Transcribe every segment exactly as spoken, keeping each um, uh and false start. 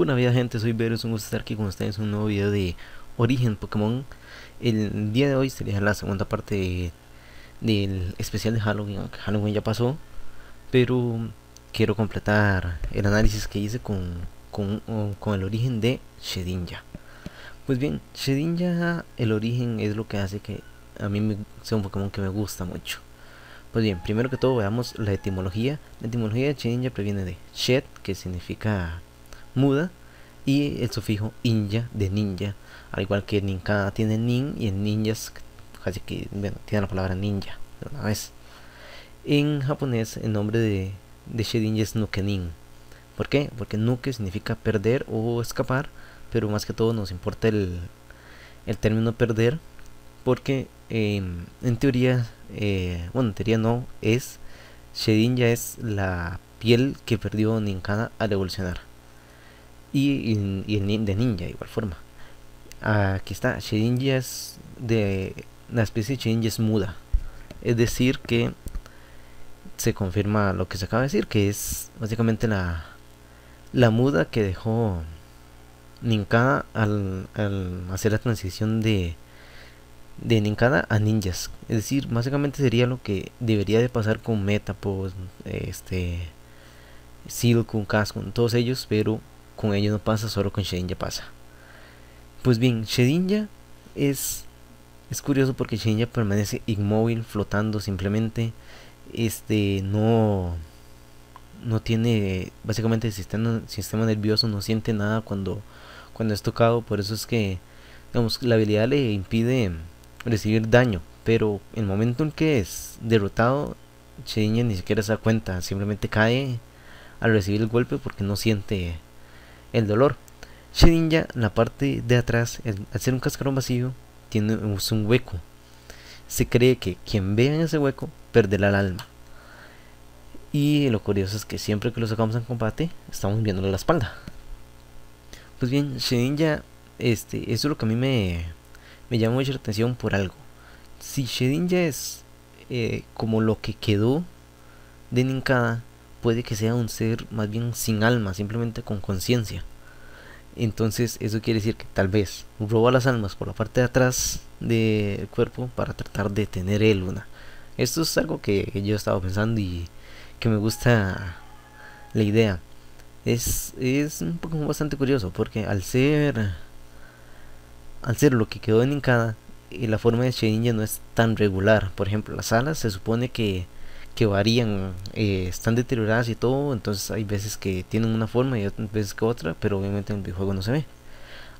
Pura vida, gente, soy Veros, un gusto estar aquí con ustedes en un nuevo video de Origen Pokémon. El día de hoy sería la segunda parte de, del especial de Halloween, aunque Halloween ya pasó, pero quiero completar el análisis que hice con, con, con el origen de Shedinja. Pues bien, Shedinja, el origen es lo que hace que a mí me, sea un Pokémon que me gusta mucho. Pues bien, primero que todo veamos la etimología. La etimología de Shedinja proviene de Shed, que significa muda, y el sufijo inja, de ninja. Al igual que Nincada tiene nin, y en ninjas casi que, bueno, tiene la palabra ninja de una vez. En japonés el nombre de, de Shedinja es Nukenin. ¿Por qué? Porque nuke significa perder o escapar, pero más que todo nos importa el, el término perder, porque eh, en teoría, eh, bueno, en teoría no, es Shedinja es la piel que perdió Nincada al evolucionar, y, y, y el de ninja de igual forma. Aquí está, Shedinja es de la especie de Shedinja es muda, es decir que se confirma lo que se acaba de decir, que es básicamente la, la muda que dejó Nincada al, al hacer la transición de de Nincada a ninjas. Es decir, básicamente sería lo que debería de pasar con Metapod, este Silk, Kaskun, todos ellos, pero con ellos no pasa, solo con Shedinja pasa. Pues bien, Shedinja es, es curioso porque Shedinja permanece inmóvil, flotando simplemente. Este no, no tiene básicamente el sistema, sistema nervioso, no siente nada cuando, cuando es tocado. Por eso es que, digamos, la habilidad le impide recibir daño, pero el momento en que es derrotado, Shedinja ni siquiera se da cuenta, simplemente cae al recibir el golpe porque no siente el dolor. Shedinja, la parte de atrás, el, al ser un cascarón vacío, tiene un hueco. Se cree que quien vea en ese hueco perderá el alma. Y lo curioso es que siempre que lo sacamos en combate, estamos viéndole la espalda. Pues bien, Shedinja, este, eso es lo que a mí me, me llama mucho la atención por algo. Si Shedinja es eh, como lo que quedó de Nincada, puede que sea un ser más bien sin alma, simplemente con conciencia. Entonces eso quiere decir que tal vez roba las almas por la parte de atrás del cuerpo para tratar de tener el una. Esto es algo que yo he estado pensando y que me gusta la idea. Es, es un poco bastante curioso porque al ser al ser lo que quedó en Nincada, la forma de Shedinja no es tan regular. Por ejemplo, las alas se supone que, que varían, eh, están deterioradas y todo, entonces hay veces que tienen una forma y otras veces que otra, pero obviamente en el videojuego no se ve.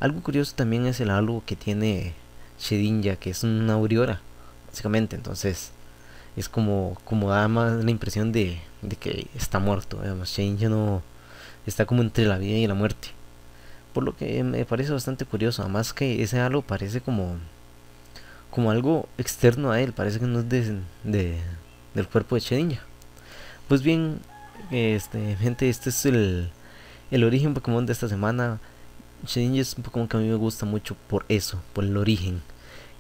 Algo curioso también es el algo que tiene Shedinja, que es una aureola, básicamente, entonces es como, como da más la impresión de, de que está muerto. Además, Shedinja no está como entre la vida y la muerte, por lo que me parece bastante curioso. Además que ese halo parece como como algo externo a él, parece que no es de, de del cuerpo de Shedinja. Pues bien, este, gente, este es el, el origen Pokémon de esta semana. Shedinja es un Pokémon que a mí me gusta mucho por eso, por el origen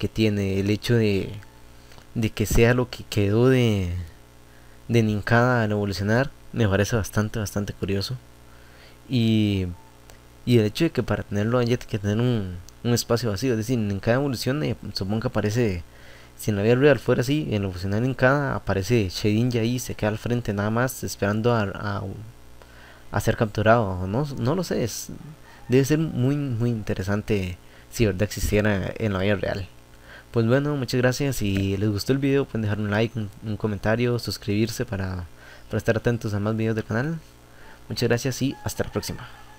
que tiene, el hecho de, de que sea lo que quedó de, de Nincada al evolucionar. Me parece bastante, bastante curioso. Y, y el hecho de que para tenerlo haya que tener un, un espacio vacío, es decir, Nincada evoluciona y supongo que aparece. Si en la vida real fuera así, en la evolución de Nincada aparece Shedinja ahí, se queda al frente nada más esperando a, a, a ser capturado. No, no lo sé, es, debe ser muy muy interesante si verdad existiera en la vida real. Pues bueno, muchas gracias. Si les gustó el video pueden dejar un like, un, un comentario, suscribirse para, para estar atentos a más videos del canal. Muchas gracias y hasta la próxima.